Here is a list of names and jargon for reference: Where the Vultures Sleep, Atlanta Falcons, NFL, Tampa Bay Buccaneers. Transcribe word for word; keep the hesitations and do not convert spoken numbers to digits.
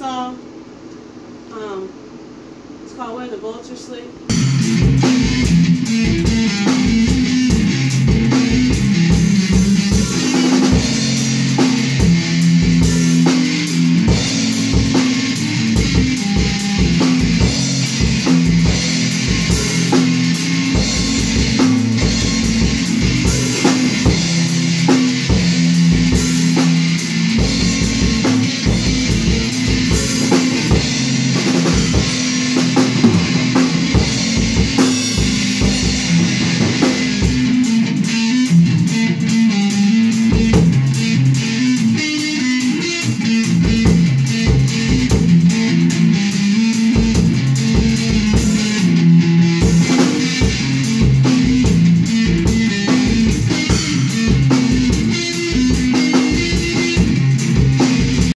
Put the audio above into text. saw. Um, it's called Where the Vultures Sleep.